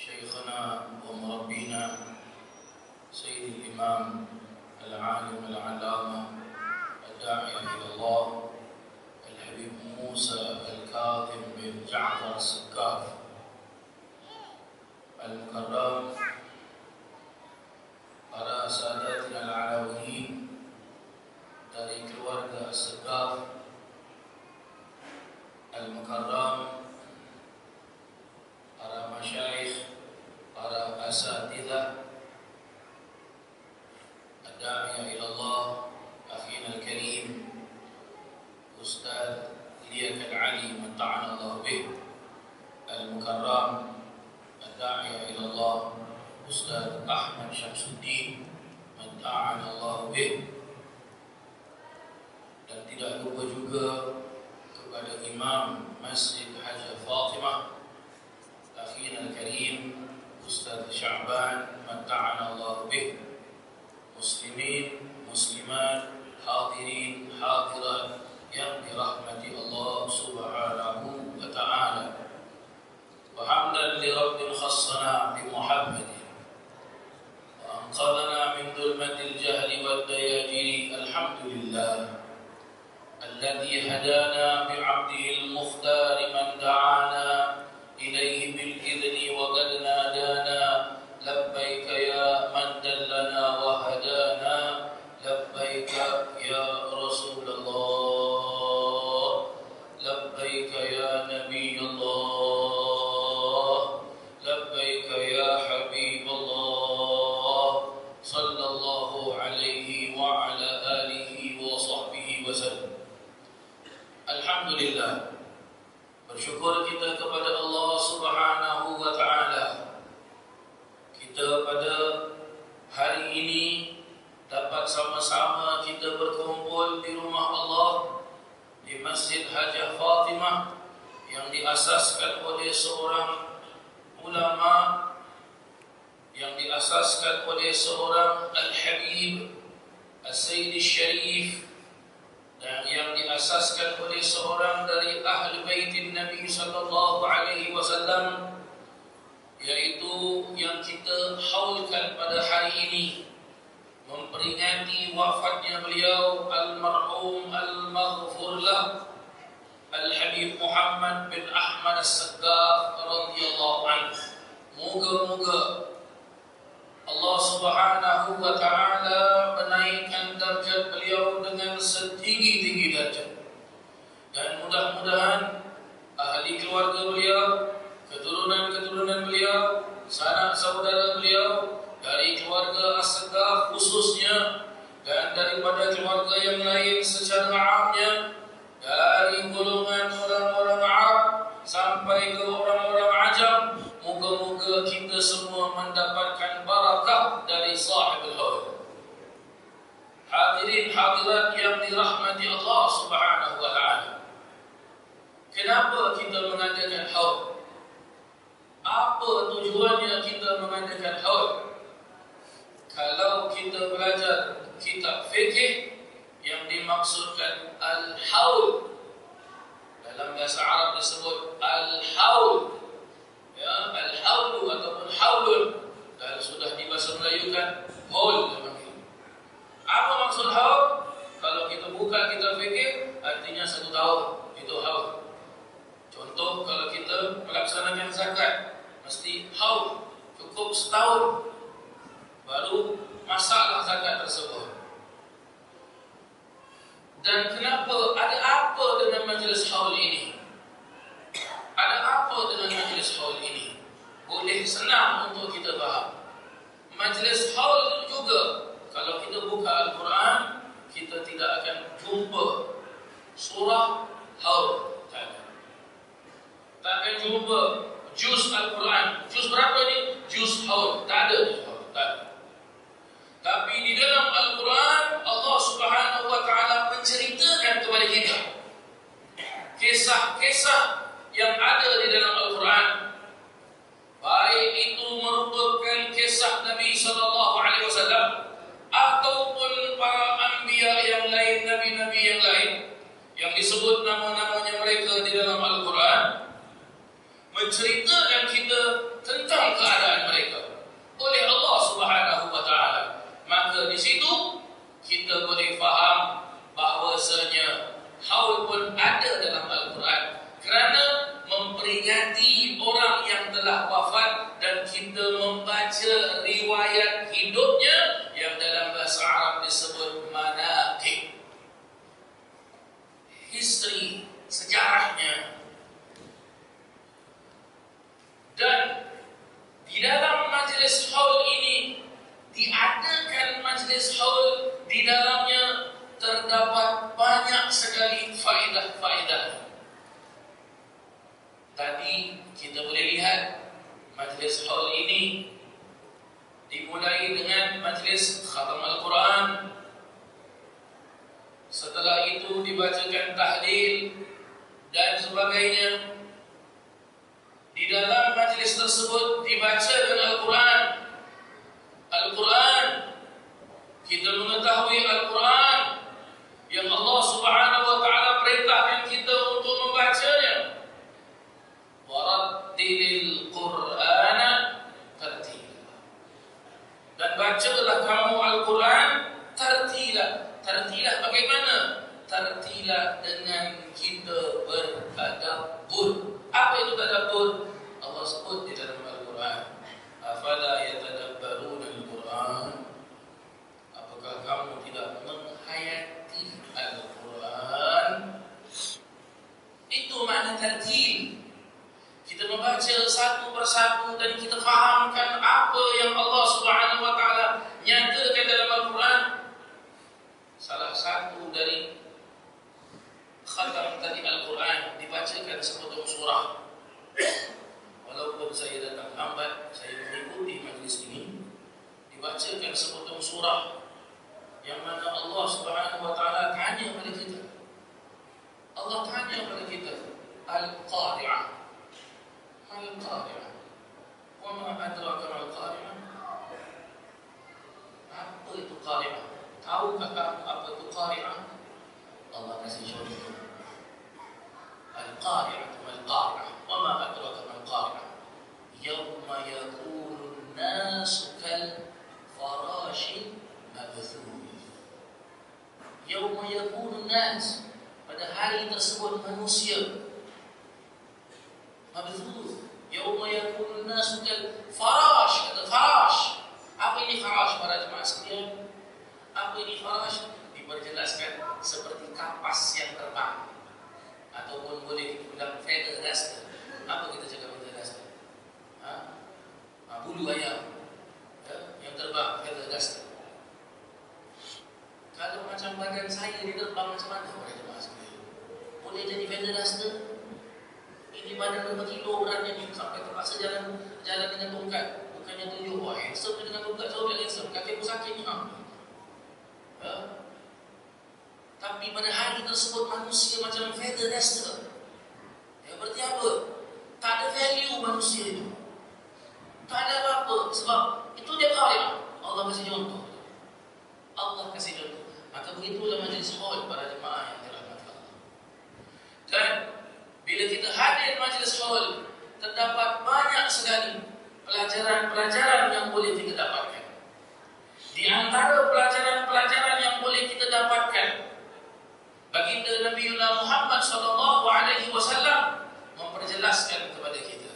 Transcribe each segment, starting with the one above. شيخنا ومربينا سيد الإمام العالم العلامة الداعي إلى الله الحبيب موسى الكاظم بن جعفر السقاف المكرم، para sahadatna al-Alawi dari keluarga As-Sagha Al-Mukaddam, para masyayikh, para asatidah, ad-da'iya ila Allah, akhina al-karim, Ustaz Liyak al-Ali, mata'ana Allah bih, Al-Mukaddam, ad-da'iya ila Allah, Ustaz Ahmad Syamsuddin, mata'ana Allah bih. Dan tidak lupa juga kepada Imam Masjid Hajjah Fatimah Akhina Al-Karim Ustaz Syaban Matta'ana Allah bih. Muslimin, muslimat, hadirin, hadirat yang dirahmati Allah subhanahu wa ta'ala. Wa hamdan li Rabbil khassana bi Muhammadin وأنقذنا من ظلمة الجهل والدياجين الحمد لله الذي هدانا بعبده المختار من دعانا إليه بالإذن وقد نادانا لبيك يا من دلنا وهدانا لبيك يا رسول الله لبيك يا نبي الله لبيك يا حبيب الله صلى الله عليه وعلى آله وصحبه وسلم. Alhamdulillah, bersyukur kita kepada Allah subhanahu wa ta'ala. Kita pada hari ini dapat sama-sama kita berkumpul di rumah Allah, di Masjid Hajjah Fatimah yang diasaskan oleh seorang ulama, yang diasaskan oleh seorang Al-Habib As-Sayyid Al-Sharif, dan yang diasaskan oleh seorang dari Ahl Baitin Nabi sallallahu alaihi wasallam, yaitu yang kita haulkan pada hari ini memperingati wafatnya beliau almarhum almaghfur lah Al-Habib Muhammad bin Ahmad As-Sagha radhiyallahu anhu. Moga-moga Allah subhanahu wa ta'ala menaikkan darjat beliau dengan setinggi-tinggi darjat, dan mudah-mudahan ahli keluarga beliau, keturunan-keturunan beliau, sanak saudara beliau dari keluarga As-Sagha khususnya, dan daripada keluarga yang lain secara amnya, dari golongan orang-orang Arab sampai ke orang-orang Ajam, moga-moga kita semua mendapatkan barakah dari sahibul haul. Hadirin hadirat yang dirahmati Allah subhanahu wa ta'ala, kenapa kita mengadakan haul? Apa tujuannya kita mengadakan haul? Kalau kita belajar kitab fikih, yang dimaksudkan al-haul dalam bahasa Arab disebut al-haul, ya, al-haul ataupun haulun, dan sudah di bahasa Melayukan haul. Apa maksud haul? Kalau kita buka kita fikir, artinya satu tahun itu haul. Contoh, kalau kita melaksanakan zakat, mesti haul cukup setahun baru masalah zakat tersebut. Dan kenapa, ada apa dengan majlis haul ini? Ada apa dengan majlis haul ini? Boleh senang untuk kita faham. Majlis haul juga, kalau kita buka Al-Quran, kita tidak akan jumpa surah haul. Tak akan jumpa juz Al-Quran. Juz berapa ni? Juz haul. Tak ada juz haul. Tak ada. Tapi di dalam Al-Quran, Allah subhanahu wa ta'ala menceritakan kepada kita kisah-kisah yang ada di dalam Al-Quran. Baik itu merupakan kisah Nabi SAW ataupun para anbiya yang lain, nabi-nabi yang lain, yang disebut nama-namanya mereka di dalam Al-Quran, menceritakan kita tentang keadaan mereka oleh Allah Subhanahu wa Ta'ala. Maka di situ kita boleh faham bahawasanya haul pun ada dalam Al-Quran kerana memperingati orang yang telah wafat, dan kita membaca riwayat hidupnya yang dalam bahasa Arab disebut manaqib. History, sejarahnya. Dan di dalam majlis haul ini, diadakan majlis haul, di dalamnya terdapat banyak sekali faedah-faedah. Tadi kita boleh lihat majlis haul ini dimulai dengan majlis khatam Al-Quran. Setelah itu dibacakan tahlil dan sebagainya. Di dalam majlis tersebut dibacakan Al-Quran. Al-Quran, kita mengetahui Al-Quran yang Allah Subhanahu wa Ta'ala perintahkan kita untuk membacanya. Warattilil Qur'ana tartila. Dan bacalah kamu Al-Quran tartila. Tartila bagaimana? Tartila dengan kita bertadabbur. Apa itu tadabbur? Allah sebut di dalam Al-Quran, afala yatadabbaruna al-Quran. Apakah kamu tidak menghayati Al-Quran? Itu makna tartil. Kita membaca satu persatu dan kita fahamkan apa yang Allah Subhanahu wa Ta'ala nyatakan dalam Al-Quran. Salah satu dari khatam tadi Al-Quran dibacakan sepotong surah. Walaupun saya datang lambat, saya mengikuti majlis ini. Dibacakan sepotong surah yang mana Allah Subhanahu wa Ta'ala tanya kepada kita. Allah tanya kepada kita, Al-Qari'ah. Al-Qari'ah. Wa ma adraka al-Qari'ah? Apa itu Qari'ah? Tahukah kamu apa itu Qari'ah? Allah kasih contoh. Al-Qari'ah, al-Qari'ah. Wa ma adraka al-Qari'ah? Yawma yakunu an-nasu kal-farashi mabthun. Yawma yakunu an-nas, pada hari tersebut manusia mabthun. Yauma yakunu an-nasu kal-farash. Farash. Apa ini farash para jemaah sekalian? Apa ini farash? Diperjelaskan seperti kapas yang terbang, ataupun boleh dibilang feather duster. Apa kita cakap feather duster? Bulu ayam yang terbang, feather duster. Kalau macam badan saya diterbang macam mana para jemaah sekalian? Boleh jadi feather duster. Ini badan berkilo beratnya ni, sampai terpaksa jalan dengan tongkat. Bukannya tunjuk, wah handsome dengan tongkat, sobek handsome, kakiku sakit ni. Tapi pada hari tersebut manusia macam feather duster. Ya, berarti apa? Tak ada value manusia itu. Tak ada apa-apa, sebab itu dia kaya. Allah kasih contoh. Allah kasih contoh. Maka begitulah majlis haul para jemaah yang dirahmati Allah. Dan bila kita hadir majlis haul, terdapat banyak sekali pelajaran-pelajaran yang boleh kita dapatkan. Di antara pelajaran-pelajaran yang boleh kita dapatkan, baginda Nabi Muhammad SAW memperjelaskan kepada kita,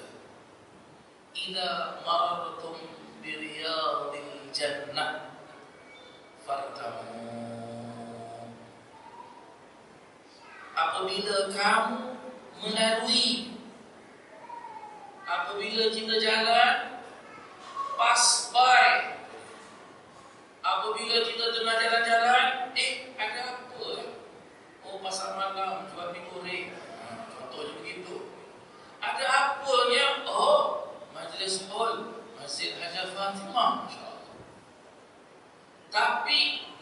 idza marartum bi riyadil jannah fartamu. Apabila kamu melalui, apabila kita jalan, pass by. Apabila kita tengah jalan-jalan, ada apa? Oh, pasar malam, jual mi goreng. Contohnya begitu. Ada apa ni? Oh, majlis haul, Masjid Hajjah Fatimah, masya-Allah. Tapi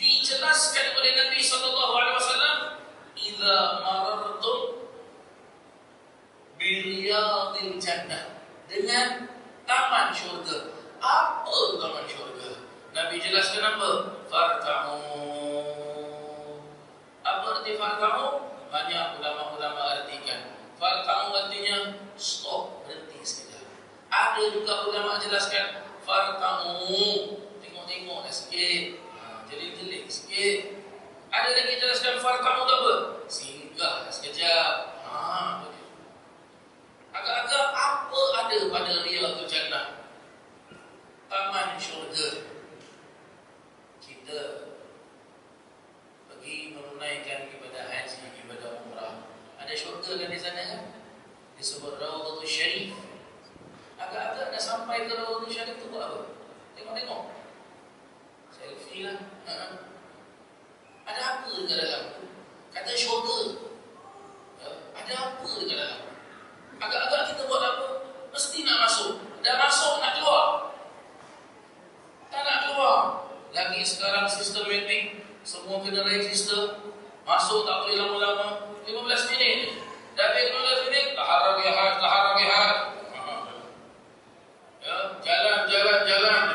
dijelaskan oleh Nabi SAW, idza marartum biriyadil jannah, dengan taman syurga. Apa taman syurga? Nabi jelaskan apa? Farta'u. Apa arti farta'u? Banyak ulama-ulama artikan. Farta'u artinya stop, berhenti sekejap. ada juga ulama jelaskan fartamu, tengok-tengok dah sikit, jadi jelek sikit. Ada lagi jelaskan fartamu tu apa? Singgah sekejap. Agak-agak apa ada pada Riyadul Jannah, taman syurga. Kita pergi menunaikan ibadah haji, ibadah umrah, ada syurga kan di sana kan? Disebut Rawdatul Syarif. Agak-agak dah sampai ke Rawdatul Syarif tu buat apa? Tengok-tengok, selfie lah. Ada apa dekat dalam? Kata syurga, ada apa dekat dalam? Agak-agak kita buat apa? Mesti nak masuk. Dah masuk nak keluar, tak nak keluar. Lagi sekarang sistematik, semua kena register. Masuk tak boleh lama-lama, 15 minit. Dari 15 minit, taharrak-taharrak. Jalan-jalan.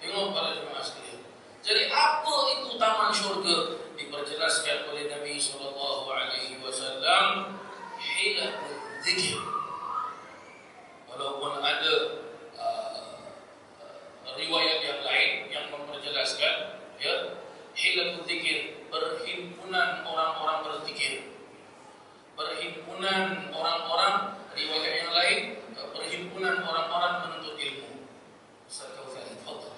Tengok para jemaah sekalian. Jadi apa itu taman syurga? Diperjelaskan oleh Nabi SAW. Hilaful zikir. Walaupun ada riwayat yang lain yang memperjelaskan ya, hilaful zikir, perhimpunan orang-orang berzikir. Perhimpunan orang-orang, riwayat yang lain, perhimpunan orang-orang menuntut ilmu. Ustaz Kaufan, tafadhal.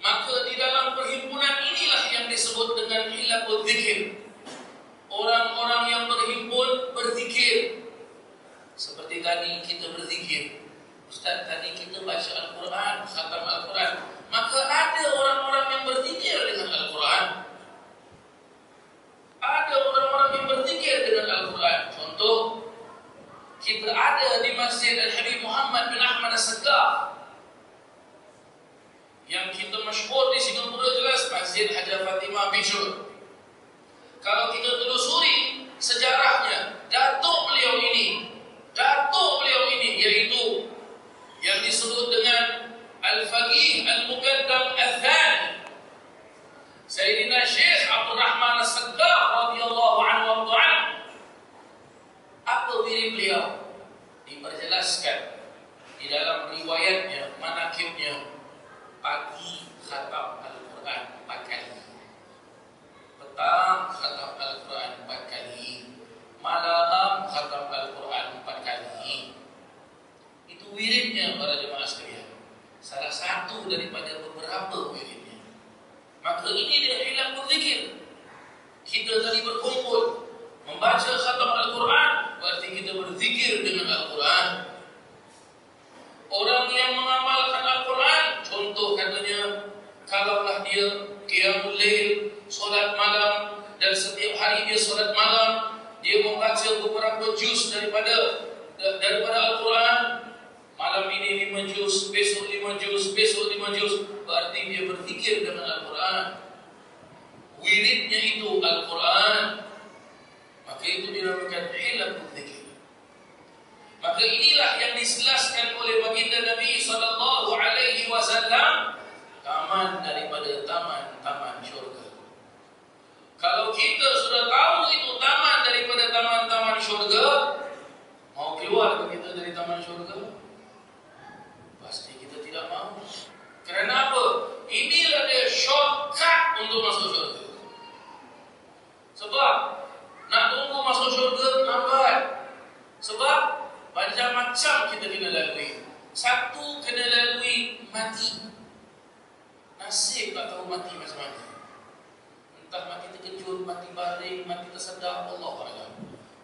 Maka di dalam perhimpunan inilah yang disebut dengan hilaful zikir. Orang-orang yang berhimpun berzikir. Seperti tadi kita berzikir. Ustaz, tadi kita baca Al-Quran, khatam Al-Quran. Maka ada orang-orang yang berzikir dengan Al-Quran. Ada orang-orang yang berzikir dengan Al-Quran. Contoh, kita ada di Masjid Hajjah Muhammad bin Ahmad Alsagoff. Yang kita masyhur di Singapura jelas Masjid Hajjah Fatimah Bijur. Kalau kita telusuri sejarahnya, datuk beliau ini iaitu yang disebut dengan Al-Faqih Al-Mukaddam Al-Thani, Sayyidina Sheikh Abdul Rahman As-Sagha radhiyallahu anhu wa ta'ala. Apa diri beliau diperjelaskan di dalam riwayatnya, manakibnya. Pagi khatam Al-Quran 4 kali, petang khatam Al-Quran 4 kali, malam khatam Al-Quran 4 kali. Itu wiridnya para jemaah sekalian. Salah satu daripada beberapa wiridnya. Maka ini dia hilaful zikir. Kita tadi berkumpul membaca khatam Al-Quran, berarti kita berzikir dengan Al-Quran. Orang yang mengamalkan Al-Quran, contoh katanya, kalaulah dia qiyamul lail, solat malam, dan setiap hari dia solat malam, dia membaca beberapa juz daripada Al-Quran. Malam ini 5 juz, besok 5 juz, besok 5 juz. Berarti dia berfikir dengan Al-Quran. Wiridnya itu Al-Quran. Maka itu dinamakan hilaful zikir. Maka inilah yang dijelaskan oleh baginda Nabi sallallahu alaihi wasallam, taman daripada taman-taman syurga. Kalau kita sudah tahu itu taman daripada taman-taman syurga, mau keluar ke kita dari taman syurga? Pasti kita tidak mau. Kerana apa? Inilah dia shortcut untuk masuk syurga. Sebab nak tunggu masuk syurga lambat. Sebab macam-macam kita kena lalui. Satu, kena lalui mati. Nasib tak tahu mati macam-macam. Entah mati terkejut, mati baring, mati tersedar, Allah Ta'ala.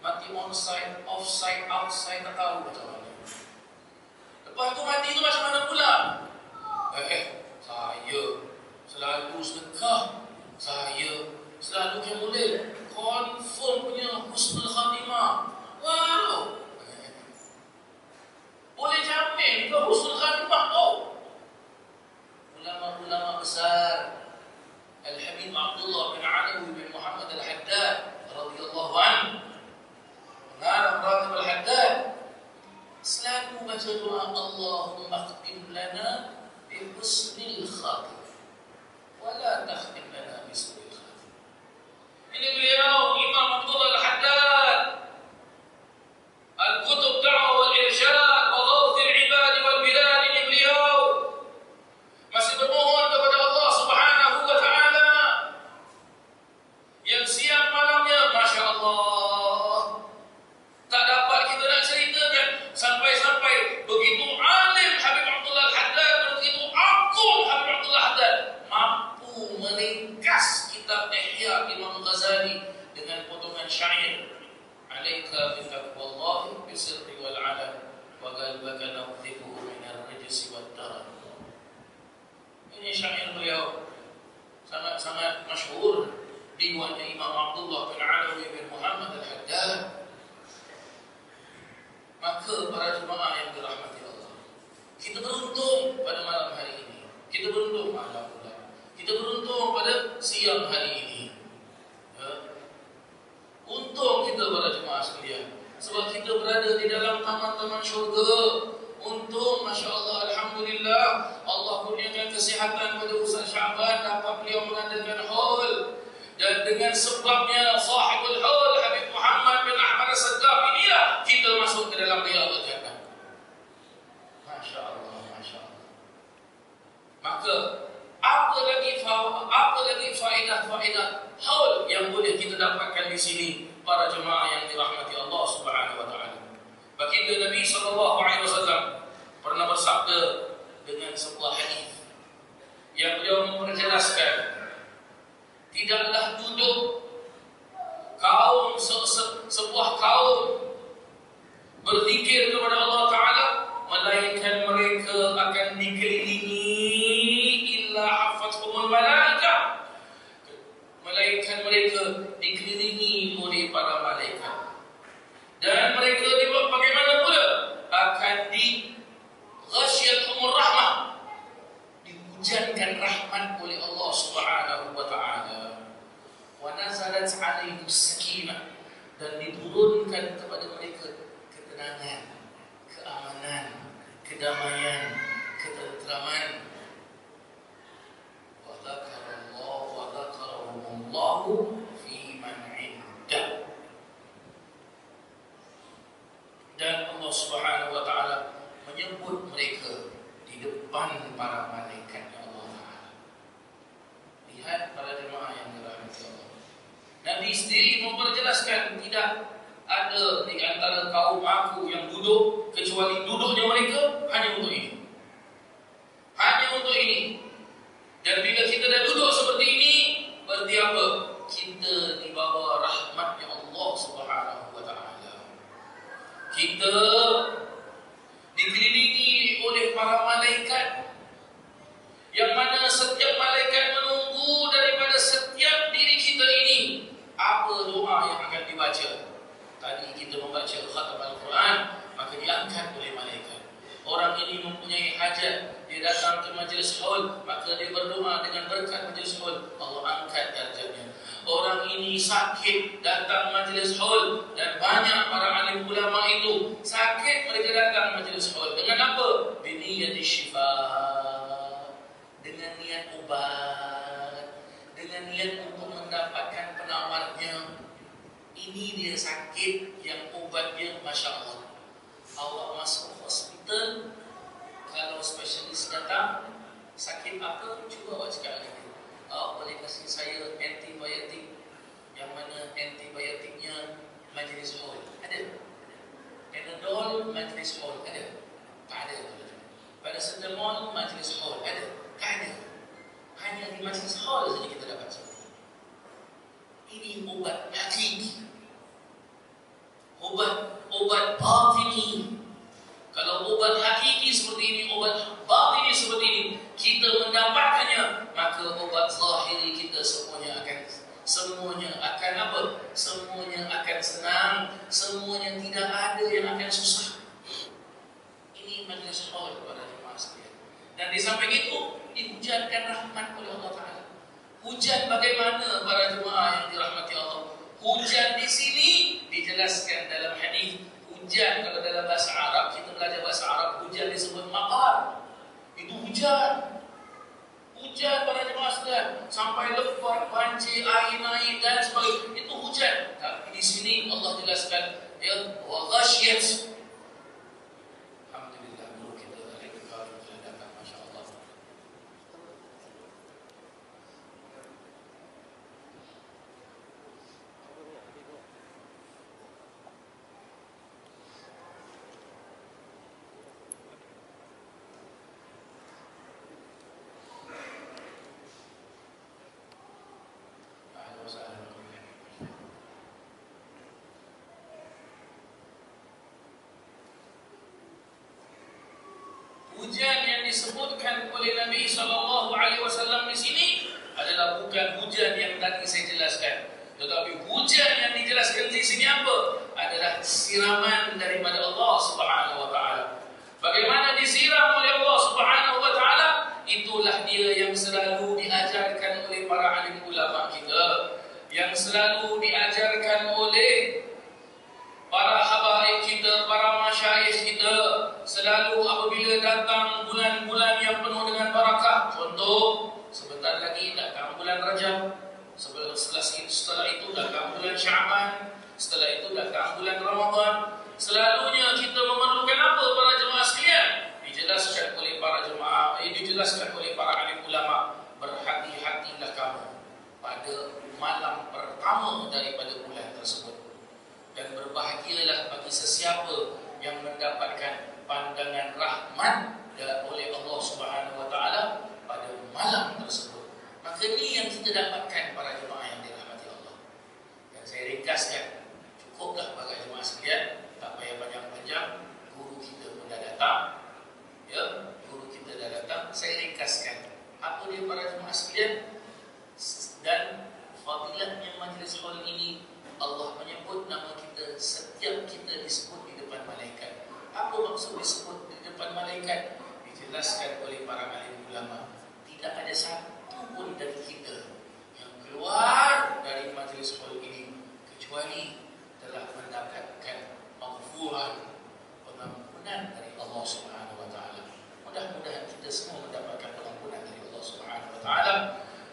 Mati onside, offside, outside, tak tahu macam mana. Lepas tu mati tu macam mana pula? Saya selalu sedekah, saya selalu kemulit, confirm punya husnul khatimah. Wow, boleh jamin ke husnul khatimah kau? Ulama-ulama besar Al-Habib Abdullah bin Alwi bin Muhammad Al-Haddad radhiyallahu anhu, pengarang Ratib Al-Haddad, selalu baca doa Allahumma khtim lana bi husnil khatimah wa la takhtim lana bi su'il khatimah. Ini beliau Imam Abdullah Al-Haddad الشعير عليك بتقوى الله بالسر والعلن وقلبك نظفه من الرجس والدرر. Ini syair beliau sangat-sangat masyhur di wajah Imam Abdullah bin Alawi bin Muhammad Al-Haddad. Maka para jemaah yang dirahmati Allah, kita beruntung pada malam hari ini, kita beruntung pada bulan, kita beruntung pada siang hari ini. Untung kita para jemaah sekalian, sebab kita berada di dalam taman-taman syurga. Untung, Masya Allah, Alhamdulillah, Allah kurniakan kesihatan pada Ustaz Syaban, dapat beliau mengadakan haul. Dan dengan sebabnya sahibul haul, Habib Muhammad bin Ahmad Alsagoff, inilah kita masuk ke dalam riyadhul jannah. Masya Allah, Masya Allah. Maka, apa lagi faedah-faedah haul yang boleh kita dapatkan di sini, para jemaah yang dirahmati Allah Subhanahu wa ta'ala. Baginda Nabi SAW pernah bersabda dengan sebuah hadis yang beliau memperjelaskan, tidaklah duduk kaum sebuah kaum berzikir kepada Allah Taala melainkan mereka akan dikelilingi illa hafathumul malaikah, melainkan mereka dikelilingi oleh para malaikat. Dan mereka dibuat bagaimana pula? Akan di ghasyiatumur rahmah, dihujankan rahmat oleh Allah Subhanahu wa ta'ala. Wa nazalat 'alaihim sakinah, dan diturunkan kepada mereka ketenangan, keamanan, kedamaian, ketenteraman. Wa dzakarallahu wa dzakarahumullahu fi man 'indah. Dan Allah Subhanahu wa ta'ala menyebut mereka di depan para malaikat Allah Taala. Lihat para jemaah yang dirahmati Allah. Nabi sendiri memperjelaskan tidak ada di antara kaum aku yang duduk kecuali duduknya mereka hanya untuk ini. Hanya untuk ini. Dan bila kita dah duduk seperti ini, berarti apa? Kita di bawah rahmatnya Allah Subhanahu wa ta'ala. Kita dikelilingi oleh para malaikat yang mana setiap malaikat menunggu daripada setiap diri kita ini apa doa yang akan dibaca. Tadi kita membaca khatam Al-Quran, maka diangkat oleh malaikat. Orang ini mempunyai hajat, dia datang ke majlis haul, maka dia berdoa dengan berkat majlis haul, Allah angkat darjatnya. Orang ini sakit, datang majlis haul, dan banyak para alim ulama itu sakit mereka datang majlis haul. Dengan apa? Biniyati syifa, dengan niat ubat, dengan niat untuk mendapatkan penawarnya. Ini dia sakit yang ubatnya Masya Allah. Awak masuk hospital, kalau spesialis datang, sakit apa? Cuba awak cakap lagi. Boleh kasih saya antibiotik yang mana antibiotiknya majlis haul ada? Panadol majlis haul ada? Tak ada. Paracetamol majlis haul ada? Tak ada. Hanya di majlis haul saja kita dapat semua. Ini ubat hakiki, ubat batini. Kalau ubat hakiki seperti ini, ubat batini seperti ini, kita mendapatkannya, maka obat zahiri kita semuanya akan apa? Semuanya akan senang, semuanya tidak ada yang akan susah. Ini majlis haul kepada jemaah sekalian. Dan di samping itu dihujankan rahmat oleh Allah Taala. Hujan bagaimana para jemaah yang dirahmati Allah? Hujan di sini dijelaskan dalam hadis. Hujan kalau dalam bahasa Arab, kita belajar bahasa Arab, hujan disebut maqar. Itu hujan para jemaah sekalian, sampai lepas banjir air naik dan sebagainya, itu hujan. Tapi di sini Allah jelaskan ya wa ghashiyat. Alhamdulillah, guru kita dari negara sudah datang, Masya Allah. Thank you. disebutkan oleh Nabi SAW di sini adalah bukan hujan yang tadi saya jelaskan. Tetapi hujan yang dijelaskan di sini apa? Adalah siraman daripada Allah Subhanahu wa taala. Bagaimana disiram oleh Allah Subhanahu wa taala? Itulah dia yang selalu diajarkan oleh para alim ulama kita, yang selalu diajarkan oleh para habaib kita, para masyayikh kita. Selalu apabila datang bulan-bulan yang penuh dengan barakah, contoh sebentar lagi datang bulan Rajab, setelah itu datang bulan Sya'ban, setelah itu datang bulan Ramadan. Selalunya kita memerlukan apa para jemaah sekalian? Dijelaskan oleh para jemaah, dijelaskan oleh para alim ulama, berhati-hatilah kamu pada malam pertama daripada bulan tersebut. Dan berbahagialah bagi sesiapa yang mendapatkan pandangan rahmat oleh Allah Subhanahu wa taala pada malam tersebut. Maka ini yang kita dapatkan para jemaah yang dirahmati Allah. Dan saya ringkaskan, cukuplah para jemaah sekalian, tak payah panjang-panjang. Guru kita pun dah datang. Ya, guru kita dah datang. Saya ringkaskan apa dia para jemaah sekalian dan fadilatnya majlis haul ini. Allah menyebut nama kita, setiap kita disebut di depan malaikat. Apa maksud disebut di depan malaikat? Dijelaskan oleh para alim ulama. Tidak ada satu pun dari kita yang keluar dari majlis haul ini kecuali telah mendapatkan maghfuran, pengampunan dari Allah Subhanahu wa taala. Mudah-mudahan kita semua mendapatkan pengampunan dari Allah Subhanahu wa taala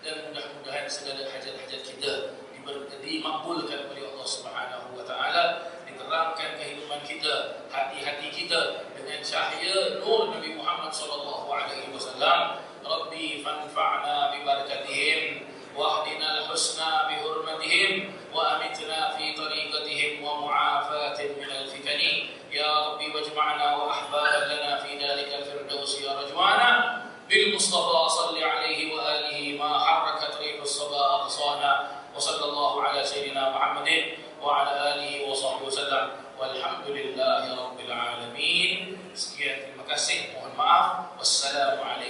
dan mudah-mudahan segala hajat-hajat kita dimakbulkan oleh Allah Subhanahu wa taala, diterangkan kehidupan kita, hati-hati kita dengan cahaya nur Nabi Muhammad sallallahu alaihi wasallam. Rabbi fanfa'na bi barakatihim wa ahdina al-husna bi hurmatihim wa amitna fi tariqatihim wa mu'afatin min al-fitani ya Rabbi wajma'na wa ahbab lana fi dhalika al-firdaus ya rajwana bil mustafa salli alaihi wa alihi ma harakat rihus sabah asana. وصلى الله على سيدنا محمد وعلى آله وصحبه وسلم والحمد لله رب العالمين. Sekian, terima kasih, mohon maaf. Wassalamualaikum.